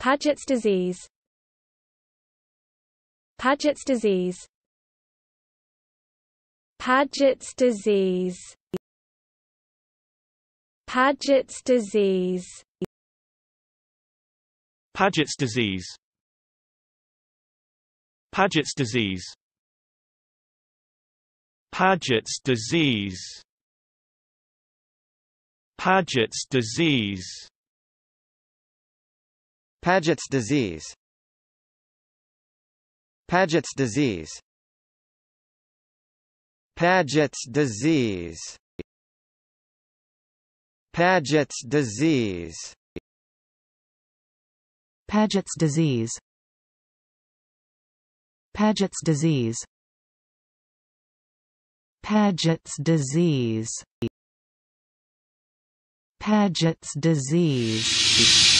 Paget's disease. Paget's disease. Paget's disease. Paget's disease. Paget's disease. Paget's disease. Paget's disease. Paget's disease. Paget's disease. Paget's disease. Paget's disease. Paget's disease. Paget's disease. Paget's disease. Paget's disease. Paget's disease.